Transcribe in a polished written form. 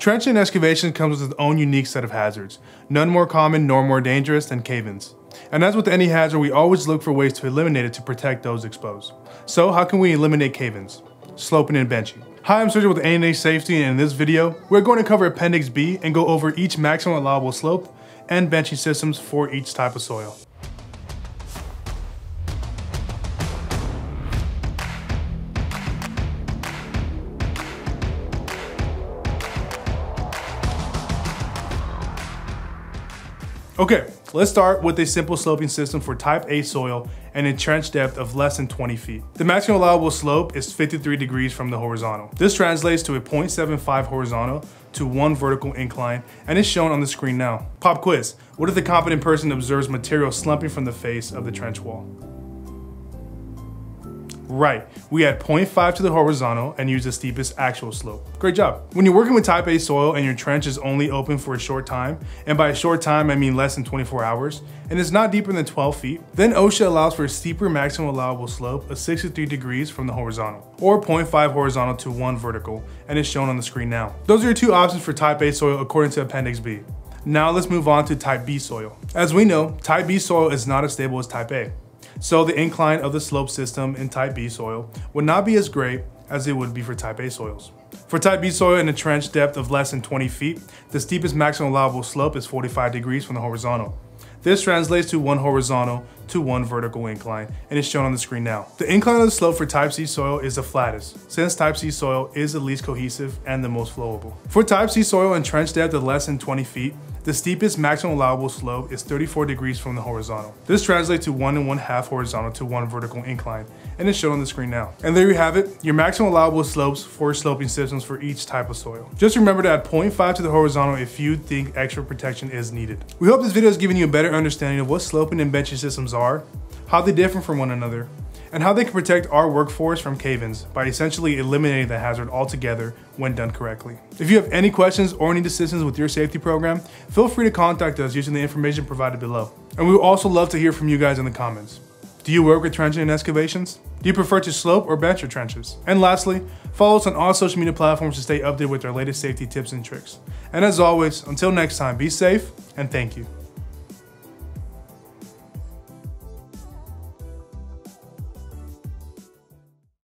Trench and excavation comes with its own unique set of hazards, none more common nor more dangerous than cave-ins. And as with any hazard, we always look for ways to eliminate it to protect those exposed. So how can we eliminate cave-ins? Sloping and benching. Hi, I'm Sergio with A&H Safety, and in this video, we're going to cover Appendix B and go over each maximum allowable slope and benching systems for each type of soil. Okay, let's start with a simple sloping system for type A soil and a trench depth of less than 20 feet. The maximum allowable slope is 53 degrees from the horizontal. This translates to a 0.75 horizontal to 1 vertical incline and is shown on the screen now. Pop quiz, what if the competent person observes material slumping from the face of the trench wall? Right, we add 0.5 to the horizontal and use the steepest actual slope. Great job. When you're working with type A soil and your trench is only open for a short time, and by a short time I mean less than 24 hours, and it's not deeper than 12 feet, then OSHA allows for a steeper maximum allowable slope of 63 degrees from the horizontal, or 0.5 horizontal to 1 vertical, and is shown on the screen now. Those are your two options for type A soil according to Appendix B. Now let's move on to type B soil. As we know, type B soil is not as stable as type A. So the incline of the slope system in type B soil would not be as great as it would be for type A soils. For type B soil in a trench depth of less than 20 feet, the steepest maximum allowable slope is 45 degrees from the horizontal. This translates to 1 horizontal to 1 vertical incline and is shown on the screen now. The incline of the slope for type C soil is the flattest, since type C soil is the least cohesive and the most flowable. For type C soil in trench depth of less than 20 feet, the steepest maximum allowable slope is 34 degrees from the horizontal. This translates to 1 1/2 horizontal to 1 vertical incline and is shown on the screen now. And there you have it, your maximum allowable slopes for sloping systems for each type of soil. Just remember to add 0.5 to the horizontal if you think extra protection is needed. We hope this video has given you a better understanding of what sloping and benching systems are, how they differ from one another, and how they can protect our workforce from cave-ins by essentially eliminating the hazard altogether when done correctly. If you have any questions or need assistance with your safety program, feel free to contact us using the information provided below. And we would also love to hear from you guys in the comments. Do you work with trenching and excavations? Do you prefer to slope or bench your trenches? And lastly, follow us on all social media platforms to stay updated with our latest safety tips and tricks. And as always, until next time, be safe and thank you.